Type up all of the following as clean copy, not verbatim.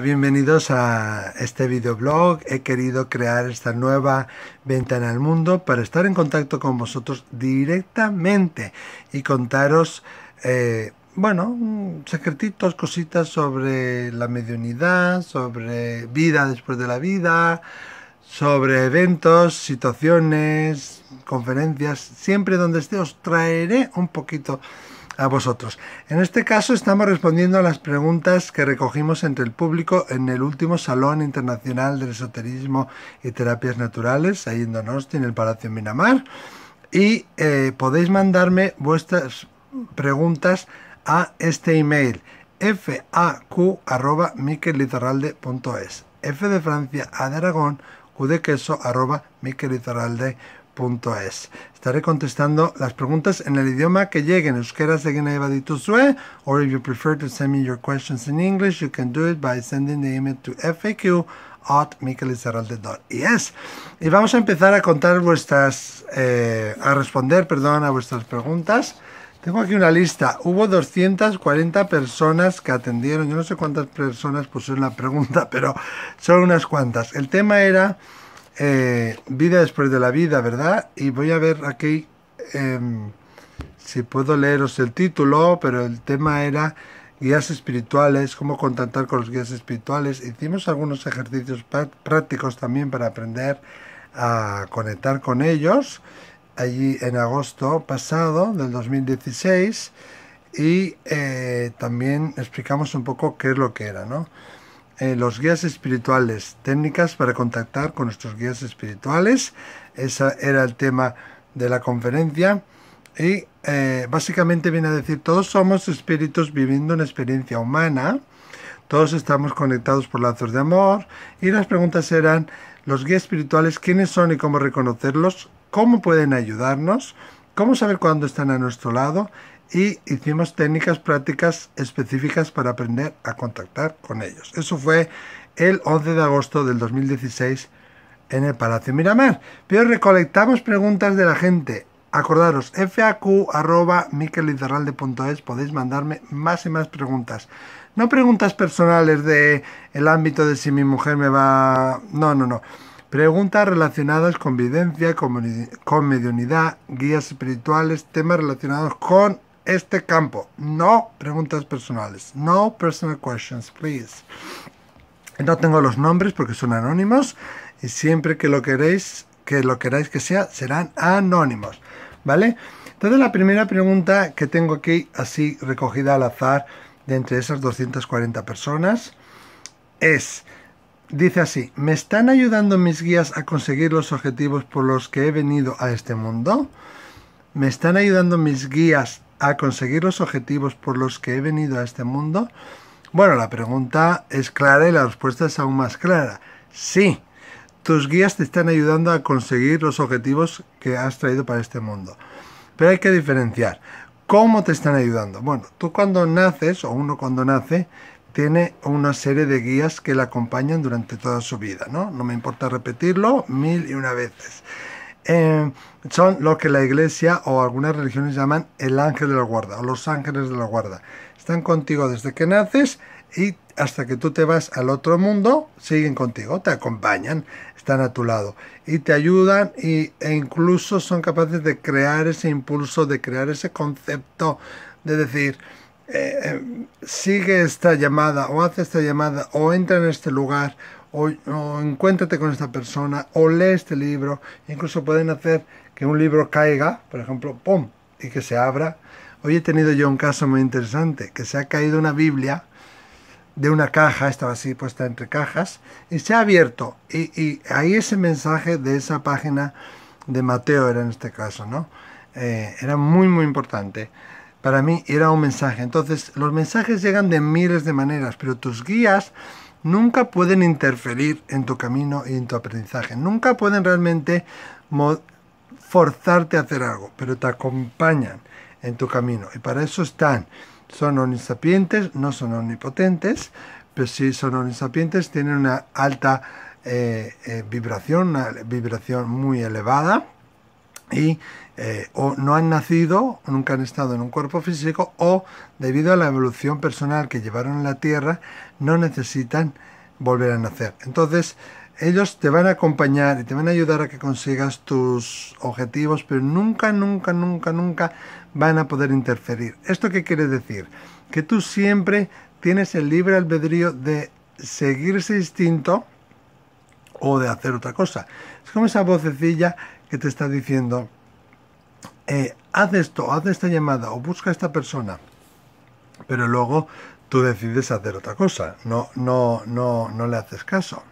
Bienvenidos a este videoblog. He querido crear esta nueva ventana al mundo para estar en contacto con vosotros directamente y contaros, secretitos, cositas sobre la mediunidad, sobre vida después de la vida, sobre eventos, situaciones, conferencias. Siempre donde esté os traeré un poquito a vosotros. En este caso estamos respondiendo a las preguntas que recogimos entre el público en el último Salón Internacional del Esoterismo y Terapias Naturales, ahí en Donosti, en el Palacio de Miramar, y podéis mandarme vuestras preguntas a este email faq@mikelliteralde.es, F de Francia, A de Aragón, Q de queso, @mikelliteralde.es. Estaré contestando las preguntas en el idioma que lleguen. Euskera segina badituzue, or if you prefer to send me your questions in English, you can do it by sending the email to faq@mikelliteralde.es. Y vamos a empezar a contar vuestras, a responder a vuestras preguntas. Tengo aquí una lista. Hubo 240 personas que atendieron. Yo no sé cuántas personas pusieron la pregunta, pero son unas cuantas. El tema era vida después de la vida, ¿verdad? Y voy a ver aquí si puedo leeros el título, pero el tema era guías espirituales, cómo contactar con los guías espirituales. Hicimos algunos ejercicios prácticos también para aprender a conectar con ellos, allí en agosto pasado del 2016, y también explicamos un poco qué es lo que era, ¿no? Los guías espirituales, técnicas para contactar con nuestros guías espirituales. Ese era el tema de la conferencia y básicamente viene a decir: todos somos espíritus viviendo una experiencia humana, todos estamos conectados por lazos de amor. Y las preguntas eran: los guías espirituales, ¿quiénes son y cómo reconocerlos? ¿Cómo pueden ayudarnos? ¿Cómo saber cuándo están a nuestro lado? Y hicimos técnicas prácticas específicas para aprender a contactar con ellos. Eso fue el 11 de agosto del 2016 en el Palacio Miramar. Pero recolectamos preguntas de la gente. Acordaros, faq@mikelliteralde.es, podéis mandarme más y más preguntas. No preguntas personales de el ámbito de si mi mujer me va... No, no, no. Preguntas relacionadas con vivencia, con mediunidad, guías espirituales, temas relacionados con este campo. No preguntas personales. No personal questions, please. No tengo los nombres porque son anónimos, y siempre que lo queráis que sea, serán anónimos, ¿vale? Entonces, la primera pregunta que tengo aquí, así recogida al azar de entre esas 240 personas, es, dice así: ¿me están ayudando mis guías a conseguir los objetivos por los que he venido a este mundo? ¿Me están ayudando mis guías a conseguir los objetivos por los que he venido a este mundo? Bueno, la pregunta es clara y la respuesta es aún más clara. Sí, tus guías te están ayudando a conseguir los objetivos que has traído para este mundo. Pero hay que diferenciar. ¿Cómo te están ayudando? Bueno, tú cuando naces, o uno cuando nace, tiene una serie de guías que le acompañan durante toda su vida, ¿no? No me importa repetirlo 1001 veces. Son lo que la iglesia o algunas religiones llaman el ángel de la guarda o los ángeles de la guarda. Están contigo desde que naces y hasta que tú te vas al otro mundo, siguen contigo, te acompañan, están a tu lado y te ayudan, e incluso son capaces de crear ese impulso, de crear ese concepto, de decir, sigue esta llamada, o haz esta llamada, o entra en este lugar, o encuéntrate con esta persona, o lee este libro. Incluso pueden hacer que un libro caiga, por ejemplo, ¡pum!, y que se abra. Hoy he tenido yo un caso muy interesante, que se ha caído una Biblia de una caja, estaba así puesta entre cajas, y se ha abierto, y ahí ese mensaje de esa página de Mateo era en este caso, ¿no? Era muy muy importante. Para mí era un mensaje. Entonces, los mensajes llegan de miles de maneras, pero tus guías nunca pueden interferir en tu camino y en tu aprendizaje. Nunca pueden realmente forzarte a hacer algo, pero te acompañan en tu camino. Y para eso están. Son omnisapientes, no son omnipotentes, pero sí son omnisapientes, tienen una alta vibración, una vibración muy elevada. y o no han nacido, nunca han estado en un cuerpo físico, o debido a la evolución personal que llevaron en la Tierra, no necesitan volver a nacer. Entonces, ellos te van a acompañar y te van a ayudar a que consigas tus objetivos, pero nunca, nunca, nunca, nunca van a poder interferir. ¿Esto qué quiere decir? Que tú siempre tienes el libre albedrío de seguir ese instinto o de hacer otra cosa. Es como esa vocecilla que te está diciendo, haz esto, haz esta llamada o busca a esta persona, pero luego tú decides hacer otra cosa, no le haces caso.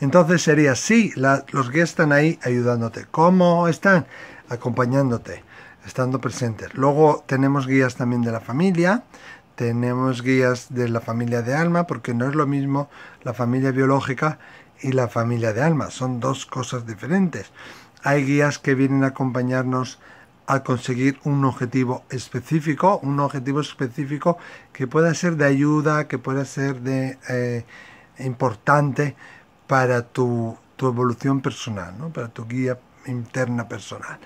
Entonces sería, sí, los guías están ahí ayudándote. ¿Cómo están? Acompañándote, estando presentes. Luego tenemos guías también de la familia, tenemos guías de la familia de alma, porque no es lo mismo la familia biológica y la familia de alma, son dos cosas diferentes. Hay guías que vienen a acompañarnos a conseguir un objetivo específico que pueda ser de ayuda, que pueda ser de importante para tu evolución personal, ¿no? Para tu guía interna personal.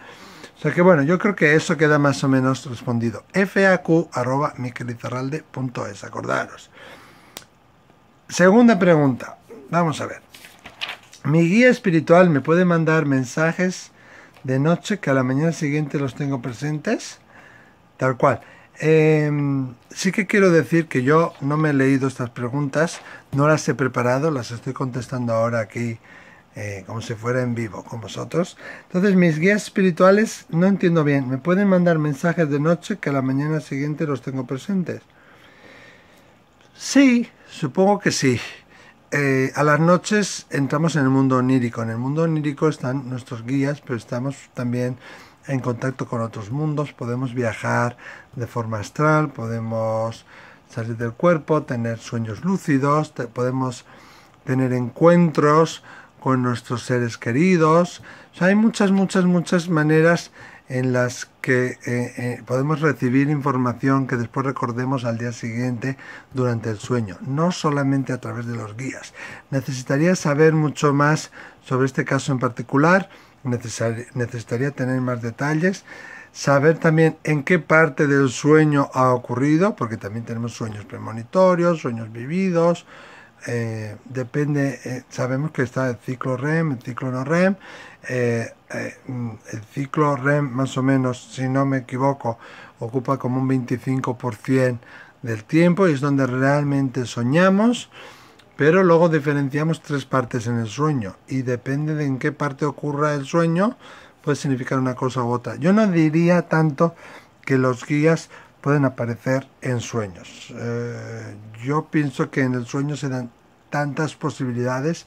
O sea que bueno, yo creo que eso queda más o menos respondido. faq@mikellizarralde.es, acordaros. Segunda pregunta, vamos a ver. Mi guía espiritual me puede mandar mensajes de noche que a la mañana siguiente los tengo presentes, tal cual. Sí que quiero decir que yo no me he leído estas preguntas, no las he preparado, las estoy contestando ahora aquí como si fuera en vivo con vosotros. Entonces, mis guías espirituales, no entiendo bien, me pueden mandar mensajes de noche que a la mañana siguiente los tengo presentes. Sí, supongo que sí. A las noches entramos en el mundo onírico. En el mundo onírico están nuestros guías, pero estamos también en contacto con otros mundos. Podemos viajar de forma astral, podemos salir del cuerpo, tener sueños lúcidos, podemos tener encuentros con nuestros seres queridos. O sea, hay muchas, muchas, muchas maneras en las que podemos recibir información que después recordemos al día siguiente durante el sueño, no solamente a través de los guías. Necesitaría saber mucho más sobre este caso en particular, necesitaría tener más detalles, saber también en qué parte del sueño ha ocurrido, porque también tenemos sueños premonitorios, sueños vividos, depende, sabemos que está el ciclo REM, el ciclo no REM. El ciclo REM, más o menos, si no me equivoco, ocupa como un 25% del tiempo y es donde realmente soñamos, pero luego diferenciamos tres partes en el sueño y depende de en qué parte ocurra el sueño, puede significar una cosa u otra. Yo no diría tanto que los guías pueden aparecer en sueños. Yo pienso que en el sueño se dan tantas posibilidades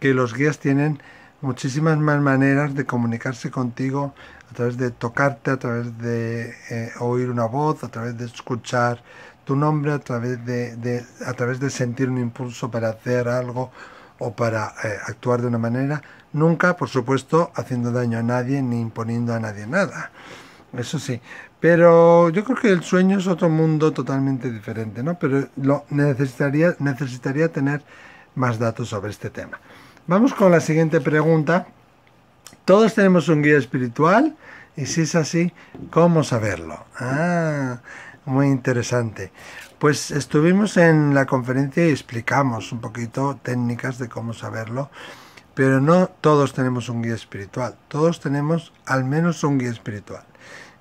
que los guías tienen muchísimas más maneras de comunicarse contigo, a través de tocarte, a través de oír una voz, a través de escuchar tu nombre, a través de sentir un impulso para hacer algo o para actuar de una manera, nunca, por supuesto, haciendo daño a nadie ni imponiendo a nadie nada, eso sí. Pero yo creo que el sueño es otro mundo totalmente diferente, ¿no? Pero necesitaría tener más datos sobre este tema. Vamos con la siguiente pregunta. ¿Todos tenemos un guía espiritual? Y si es así, ¿cómo saberlo? Ah, muy interesante. Pues estuvimos en la conferencia y explicamos un poquito técnicas de cómo saberlo, pero no todos tenemos un guía espiritual. Todos tenemos al menos un guía espiritual.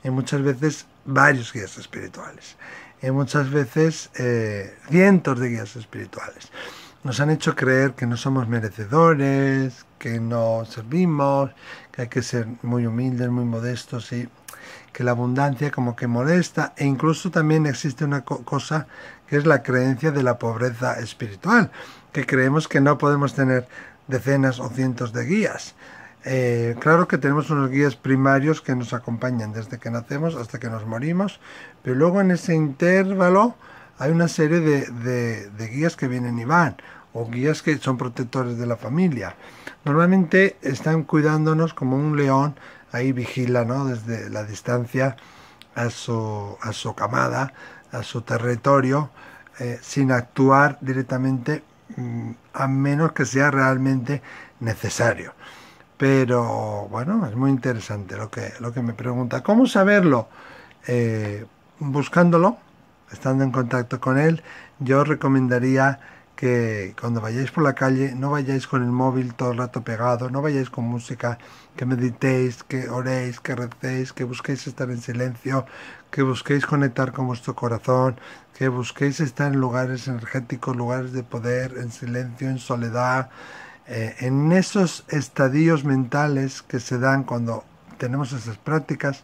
Y muchas veces varios guías espirituales. Y muchas veces cientos de guías espirituales. Nos han hecho creer que no somos merecedores, que no servimos, que hay que ser muy humildes, muy modestos, y que la abundancia como que molesta. E incluso también existe una cosa que es la creencia de la pobreza espiritual, que creemos que no podemos tener decenas o cientos de guías. Claro que tenemos unos guías primarios que nos acompañan desde que nacemos hasta que nos morimos, pero luego en ese intervalo hay una serie de guías que vienen y van, o guías que son protectores de la familia. Normalmente están cuidándonos como un león, ahí vigila, ¿no?, desde la distancia a su camada, a su territorio, sin actuar directamente, a menos que sea realmente necesario. Pero bueno, es muy interesante lo que me pregunta. ¿Cómo saberlo? Buscándolo, estando en contacto con él. Yo os recomendaría que cuando vayáis por la calle no vayáis con el móvil todo el rato pegado, no vayáis con música, que meditéis, que oréis, que recéis, que busquéis estar en silencio, que busquéis conectar con vuestro corazón, que busquéis estar en lugares energéticos, lugares de poder, en silencio, en soledad, en esos estadios mentales que se dan cuando tenemos esas prácticas.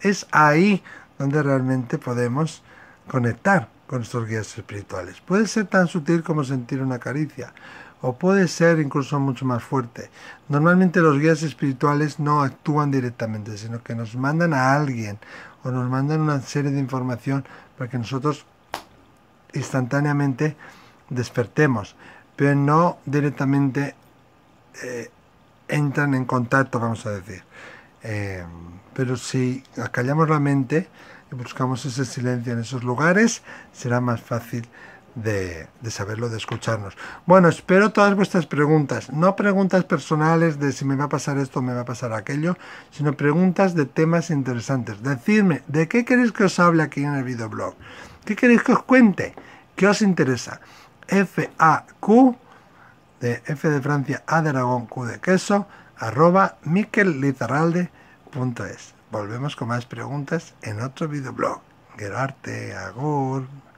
Es ahí donde realmente podemos conectar con nuestros guías espirituales. Puede ser tan sutil como sentir una caricia, o puede ser incluso mucho más fuerte. Normalmente los guías espirituales no actúan directamente, sino que nos mandan a alguien, o nos mandan una serie de información para que nosotros instantáneamente despertemos, pero no directamente entran en contacto, vamos a decir. Pero si acallamos la mente y buscamos ese silencio en esos lugares, será más fácil de saberlo, de escucharnos. Bueno, espero todas vuestras preguntas. No preguntas personales de si me va a pasar esto o me va a pasar aquello, sino preguntas de temas interesantes. Decidme, ¿de qué queréis que os hable aquí en el videoblog? ¿Qué queréis que os cuente? ¿Qué os interesa? FAQ, de F de Francia, A de Aragón, Q de queso, @mikelliteralde.es. Volvemos con más preguntas en otro videoblog. Gerarte, agur.